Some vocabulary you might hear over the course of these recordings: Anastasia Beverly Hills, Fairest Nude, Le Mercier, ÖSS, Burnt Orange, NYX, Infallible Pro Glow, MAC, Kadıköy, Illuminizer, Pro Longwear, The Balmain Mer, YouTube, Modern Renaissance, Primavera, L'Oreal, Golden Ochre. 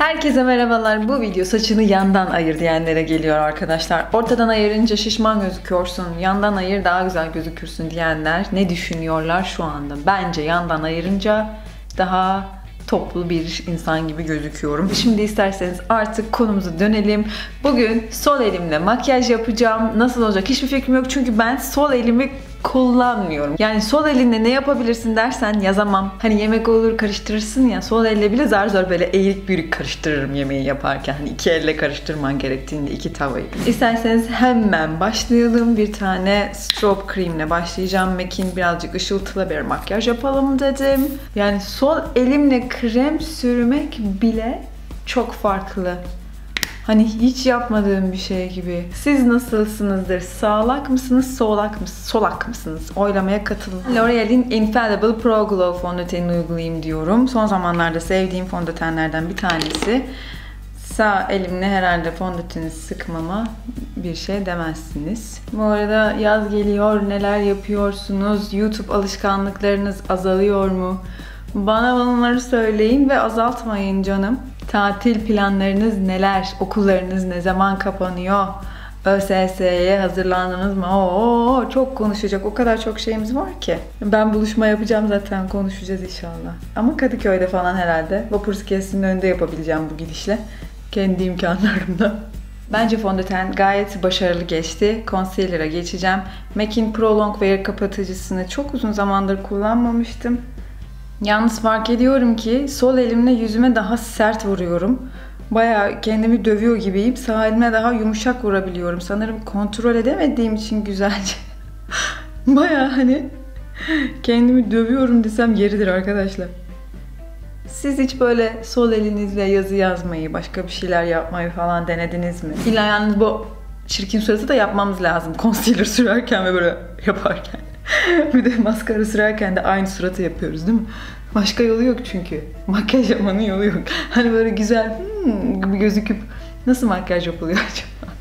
Herkese merhabalar. Bu video saçını yandan ayır diyenlere geliyor arkadaşlar. Ortadan ayırınca şişman gözüküyorsun, yandan ayır daha güzel gözükürsün diyenler ne düşünüyorlar şu anda? Bence yandan ayırınca daha toplu bir insan gibi gözüküyorum. Şimdi isterseniz artık konumuza dönelim. Bugün sol elimle makyaj yapacağım. Nasıl olacak hiçbir fikrim yok çünkü ben sol elimi kullanmıyorum. Yani sol elinle ne yapabilirsin dersen yazamam. Hani yemek olur karıştırırsın ya, sol elle bile zar zor böyle eğrik büyük karıştırırım yemeği yaparken. Hani iki elle karıştırman gerektiğinde iki tavayı. İsterseniz hemen başlayalım. Bir tane strobe krem ile başlayacağım. MAC'in birazcık ışıltılı bir makyaj yapalım dedim. Yani sol elimle krem sürmek bile çok farklı. Hani hiç yapmadığım bir şey gibi. Siz nasılsınızdır? Sağlak mısınız? Solak mısınız? Oylamaya katılın. L'Oreal'in Infallible Pro Glow fondötenini uygulayayım diyorum. Son zamanlarda sevdiğim fondötenlerden bir tanesi. Sağ elimle herhalde fondöteni sıkmama bir şey demezsiniz. Bu arada yaz geliyor. Neler yapıyorsunuz? YouTube alışkanlıklarınız azalıyor mu? Bana bunları söyleyin ve azaltmayın canım. Tatil planlarınız neler? Okullarınız ne zaman kapanıyor? ÖSS'ye hazırlandınız mı? Oo, çok konuşacak. O kadar çok şeyimiz var ki. Ben buluşma yapacağım zaten. Konuşacağız inşallah. Ama Kadıköy'de falan herhalde. Vapur iskelesinin önünde yapabileceğim bu gidişle. Kendi imkanlarımda. Bence fondöten gayet başarılı geçti. Concealer'a geçeceğim. MAC'in Pro Longwear kapatıcısını çok uzun zamandır kullanmamıştım. Yalnız fark ediyorum ki sol elimle yüzüme daha sert vuruyorum. Bayağı kendimi dövüyor gibiyim. Sağ elime daha yumuşak vurabiliyorum. Sanırım kontrol edemediğim için güzelce. Bayağı hani kendimi dövüyorum desem yeridir arkadaşlar. Siz hiç böyle sol elinizle yazı yazmayı, başka bir şeyler yapmayı falan denediniz mi? İlla yalnız bu çirkin suratı da yapmamız lazım. Concealer sürerken ve böyle yaparken. Bir de maskara sürerken de aynı suratı yapıyoruz değil mi? Başka yolu yok çünkü. Makyaj yapmanın yolu yok. Hani böyle güzel gibi gözüküp nasıl makyaj yapılıyor acaba?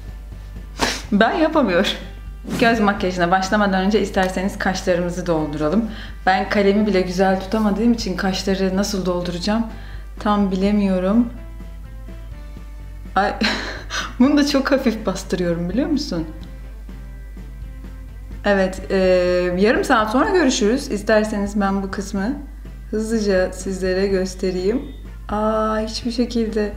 Ben yapamıyorum. Göz makyajına başlamadan önce isterseniz kaşlarımızı dolduralım. Ben kalemi bile güzel tutamadığım için kaşları nasıl dolduracağım tam bilemiyorum. Ay, bunu da çok hafif bastırıyorum biliyor musun? Evet, yarım saat sonra görüşürüz. İsterseniz ben bu kısmı hızlıca sizlere göstereyim. Hiçbir şekilde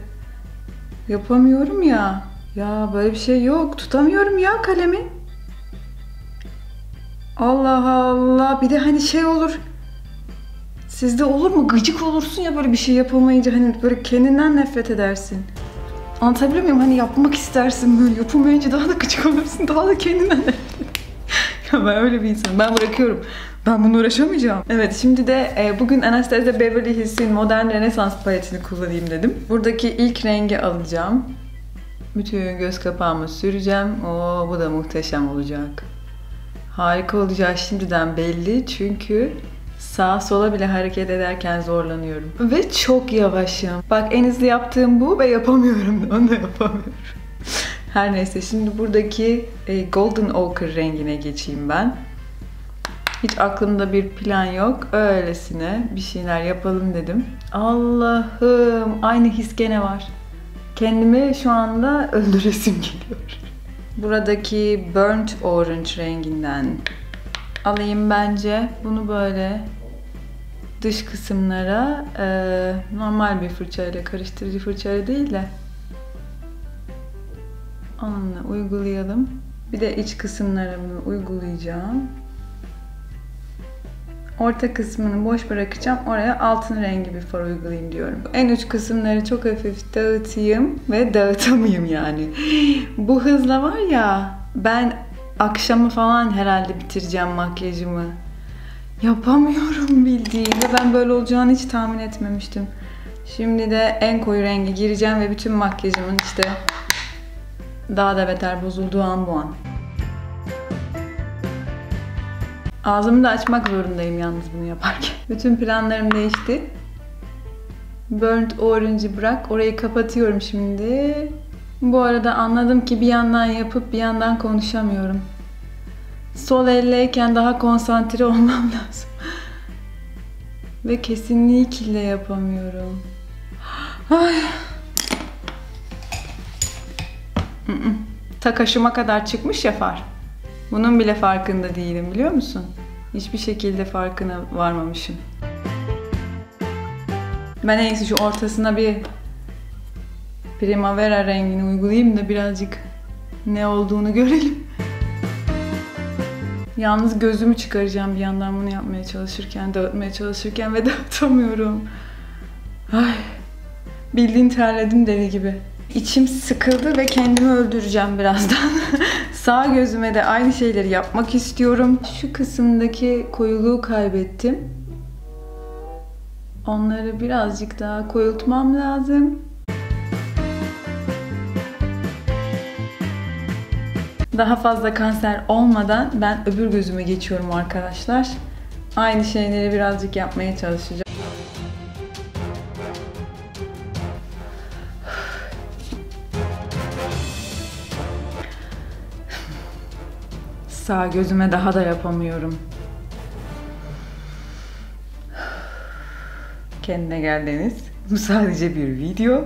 yapamıyorum ya. Ya böyle bir şey yok. Tutamıyorum ya kalemi. Allah Allah. Bir de hani şey olur. Sizde olur mu? Gıcık olursun ya böyle bir şey yapamayınca. Hani böyle kendinden nefret edersin. Anlatabiliyor muyum? Hani yapmak istersin böyle. Yapamayınca daha da gıcık olursun. Daha da kendinden nefret edersin. Ben öyle bir insanım. Ben bırakıyorum. Ben bununla uğraşamayacağım. Evet, şimdi de bugün Anastasia Beverly Hills'in Modern Renaissance paletini kullanayım dedim. Buradaki ilk rengi alacağım. Bütün göz kapağımı süreceğim. Oo, bu da muhteşem olacak. Harika olacak şimdiden belli çünkü sağa sola bile hareket ederken zorlanıyorum. Ve çok yavaşım. Bak en hızlı yaptığım bu ve yapamıyorum da. Onu da yapamıyorum. Her neyse, şimdi buradaki Golden Ochre rengine geçeyim ben. Hiç aklımda bir plan yok. Öylesine bir şeyler yapalım dedim. Allah'ım, aynı his gene var. Kendimi şu anda öldüresim geliyor. Buradaki Burnt Orange renginden alayım bence. Bunu böyle dış kısımlara normal bir fırçayla, karıştırıcı fırçayla değil de onunla uygulayalım. Bir de iç kısımlarımı uygulayacağım. Orta kısmını boş bırakacağım. Oraya altın rengi bir far uygulayayım diyorum. En uç kısımları çok hafif dağıtayım ve dağıtamayayım yani. Bu hızla var ya, ben akşamı falan herhalde bitireceğim makyajımı. Yapamıyorum bildiğin ve ben böyle olacağını hiç tahmin etmemiştim. Şimdi de en koyu rengi gireceğim ve bütün makyajımın işte daha da beter bozulduğu an bu an. Ağzımı da açmak zorundayım yalnız bunu yaparken. Bütün planlarım değişti. Burnt Orange'i bırak. Orayı kapatıyorum şimdi. Bu arada anladım ki bir yandan yapıp bir yandan konuşamıyorum. Sol elleyken daha konsantre olmam lazım. Ve kesinlikle yapamıyorum. Ay. Ta kaşıma kadar çıkmış ya far. Bunun bile farkında değilim, biliyor musun? Hiçbir şekilde farkına varmamışım. Ben en iyisi şu ortasına bir Primavera rengini uygulayayım da birazcık ne olduğunu görelim. Yalnız gözümü çıkaracağım bir yandan bunu yapmaya çalışırken, dağıtmaya çalışırken ve dağıtamıyorum. Ay, bildiğin terledim deli gibi. İçim sıkıldı ve kendimi öldüreceğim birazdan. Sağ gözüme de aynı şeyleri yapmak istiyorum. Şu kısımdaki koyuluğu kaybettim. Onları birazcık daha koyultmam lazım. Daha fazla kanser olmadan ben öbür gözüme geçiyorum arkadaşlar. Aynı şeyleri birazcık yapmaya çalışacağım. Sağ gözüme daha da yapamıyorum. Kendine gel Deniz. Bu sadece bir video.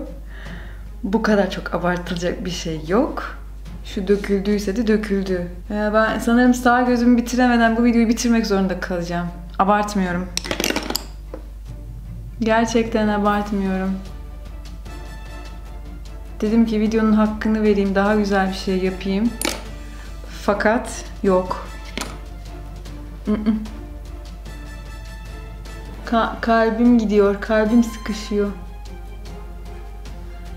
Bu kadar çok abartılacak bir şey yok. Şu döküldüyse de döküldü. Ben sanırım sağ gözümü bitiremeden bu videoyu bitirmek zorunda kalacağım. Abartmıyorum. Gerçekten abartmıyorum. Dedim ki videonun hakkını vereyim, daha güzel bir şey yapayım. Fakat yok. Kalbim gidiyor, kalbim sıkışıyor.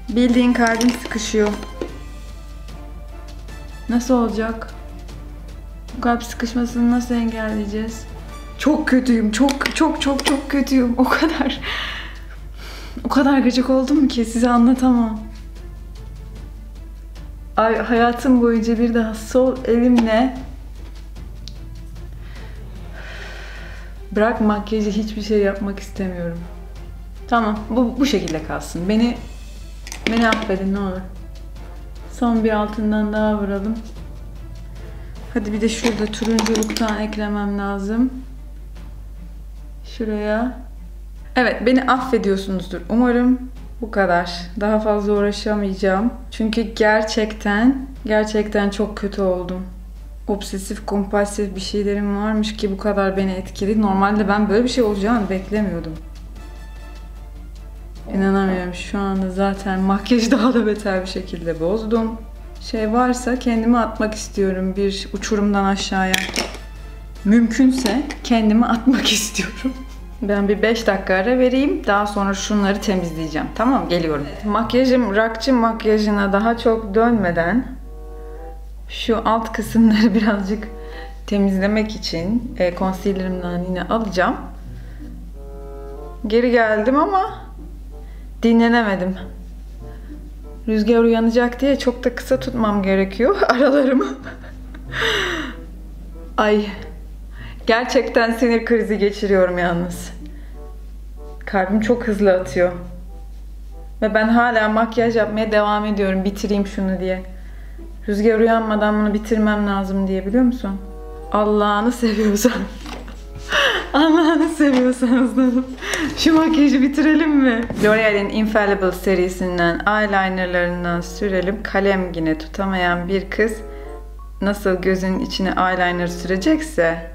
Bildiğin kalbim sıkışıyor. Nasıl olacak? Bu kalp sıkışmasını nasıl engelleyeceğiz? Çok kötüyüm, çok kötüyüm. O kadar gıcık oldum ki size anlatamam. Ay, hayatım boyunca bir daha sol elimle bırak makyajı, hiçbir şey yapmak istemiyorum. Tamam, bu şekilde kalsın. Beni affedin ne olur. Son bir altından daha vuralım. Hadi bir de şurada turunculuktan eklemem lazım. Şuraya. Evet, beni affediyorsunuzdur umarım. Bu kadar. Daha fazla uğraşamayacağım. Çünkü gerçekten çok kötü oldum. Obsesif kompulsif bir şeylerim varmış ki bu kadar beni etkiledi. Normalde ben böyle bir şey olacağını beklemiyordum. İnanamıyorum. Şu anda zaten makyaj daha da beter bir şekilde bozdum. Şey varsa kendimi atmak istiyorum bir uçurumdan aşağıya. Mümkünse kendimi atmak istiyorum. Ben bir 5 dakika ara vereyim. Daha sonra şunları temizleyeceğim. Tamam, geliyorum. Makyajım, rakçı makyajına daha çok dönmeden şu alt kısımları birazcık temizlemek için concealer'ımdan yine alacağım. Geri geldim ama dinlenemedim. Rüzgar uyanacak diye çok da kısa tutmam gerekiyor aralarımı. Ay. Gerçekten sinir krizi geçiriyorum yalnız. Kalbim çok hızlı atıyor. Ve ben hala makyaj yapmaya devam ediyorum, bitireyim şunu diye. Rüzgar uyanmadan bunu bitirmem lazım diye, biliyor musun? Allah'ını seviyorsan. Allah'ını seviyorsanız şu makyajı bitirelim mi? L'Oreal'in Infallible serisinden eyelinerlarından sürelim. Kalem yine tutamayan bir kız nasıl gözün içine eyeliner sürecekse...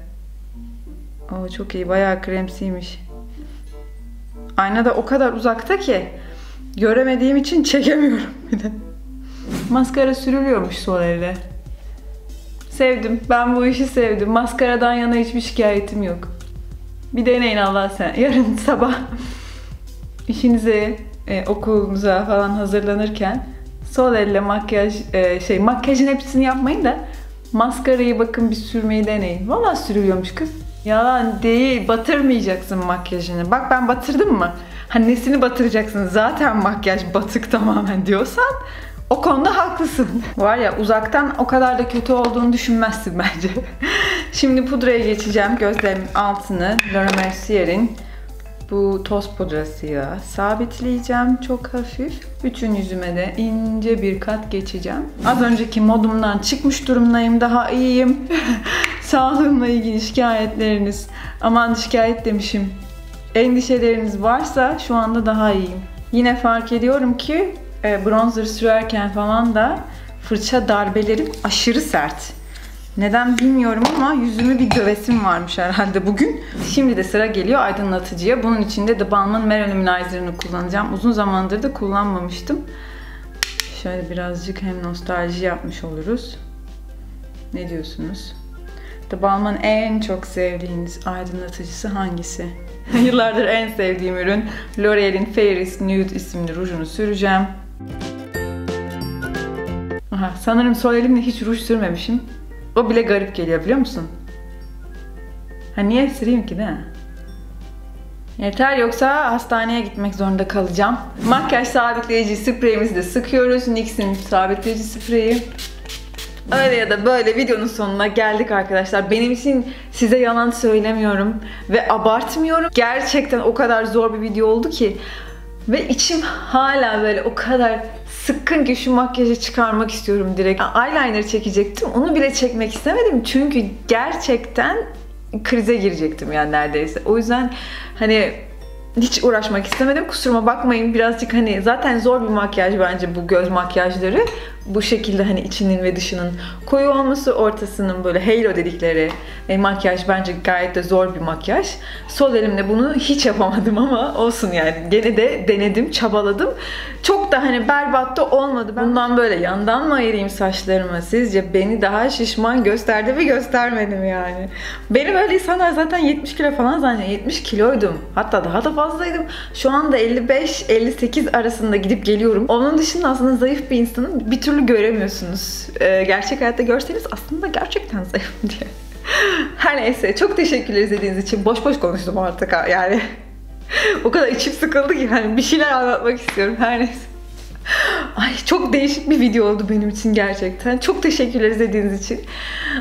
Oo, çok iyi, bayağı kremsiymiş. Ayna da o kadar uzakta ki göremediğim için çekemiyorum bir de. Maskara sürülüyormuş sol elle. Sevdim, ben bu işi sevdim. Maskaradan yana hiçbir şikayetim yok. Bir deneyin Allah sen. Yarın sabah işinize, okulunuza falan hazırlanırken sol elle makyaj, makyajın hepsini yapmayın da maskarayı bakın bir sürmeyi deneyin. Vallahi sürülüyormuş kız. Yalan değil, batırmayacaksın makyajını. Bak ben batırdım mı? Hani nesini batıracaksın? Zaten makyaj batık tamamen diyorsan o konuda haklısın. Var ya, uzaktan o kadar da kötü olduğunu düşünmezsin bence. Şimdi pudraya geçeceğim. Gözlerimin altını Le Mercier'in bu toz pudrasıyla sabitleyeceğim. Çok hafif. Bütün yüzüme de ince bir kat geçeceğim. Az önceki modumdan çıkmış durumdayım. Daha iyiyim. Sağlığımla ilgili şikayetleriniz, aman şikayet demişim, endişeleriniz varsa şu anda daha iyiyim. Yine fark ediyorum ki bronzer sürerken falan da fırça darbelerim aşırı sert. Neden bilmiyorum ama yüzümü bir dövesim varmış herhalde bugün. Şimdi de sıra geliyor aydınlatıcıya. Bunun için de The Balmain Mer Illuminizer'ını kullanacağım. Uzun zamandır da kullanmamıştım. Şöyle birazcık hem nostalji yapmış oluruz. Ne diyorsunuz? The Balmain'in en çok sevdiğiniz aydınlatıcısı hangisi? Yıllardır en sevdiğim ürün L'Oreal'in Fairest Nude isimli rujunu süreceğim. Aha, sanırım sol elimle hiç ruj sürmemişim. O bile garip geliyor biliyor musun? Ha niye süreyim ki de? Yeter yoksa hastaneye gitmek zorunda kalacağım. Makyaj sabitleyici spreyimizi de sıkıyoruz. NYX'in sabitleyici spreyi. Öyle ya da böyle videonun sonuna geldik arkadaşlar. Benim için size yalan söylemiyorum ve abartmıyorum. Gerçekten o kadar zor bir video oldu ki ve içim hala böyle o kadar sıkkın ki şu makyajı çıkarmak istiyorum direkt. Eyeliner çekecektim. Onu bile çekmek istemedim çünkü gerçekten krize girecektim yani neredeyse. O yüzden hani hiç uğraşmak istemedim. Kusuruma bakmayın. Birazcık hani zaten zor bir makyaj bence bu göz makyajları. Bu şekilde hani içinin ve dışının koyu olması, ortasının böyle halo dedikleri makyaj bence gayet de zor bir makyaj. Sol elimle bunu hiç yapamadım ama olsun yani. Gene de denedim, çabaladım. Çok da hani berbat da olmadı. Ben bundan böyle yandan mı ayırayım saçlarımı? Sizce beni daha şişman gösterdi mi göstermedim yani. Benim öyle insanlar zaten 70 kilo falan zannediyor. 70 kiloydum. Hatta daha da fazlaydım. Şu anda 55-58 arasında gidip geliyorum. Onun dışında aslında zayıf bir insanın bir türlü göremiyorsunuz. Gerçek hayatta görseniz aslında gerçekten zayıfım diye. Her neyse çok teşekkürler izlediğiniz için. Boş boş konuştum artık yani. O kadar içim sıkıldı ki yani bir şeyler anlatmak istiyorum. Her neyse. Ay çok değişik bir video oldu benim için gerçekten. Çok teşekkürler izlediğiniz için.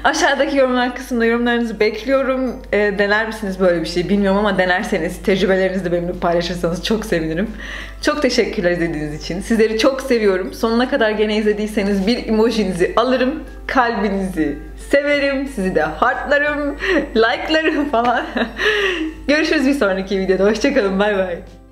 Aşağıdaki yorumlar kısmında yorumlarınızı bekliyorum. Dener misiniz böyle bir şey bilmiyorum ama denerseniz, tecrübelerinizi de benimle paylaşırsanız çok sevinirim. Çok teşekkürler izlediğiniz için. Sizleri çok seviyorum. Sonuna kadar gene izlediyseniz bir emojinizi alırım. Kalbinizi severim. Sizi de heartlarım, like'larım falan. Görüşürüz bir sonraki videoda. Hoşçakalın. Bay bay.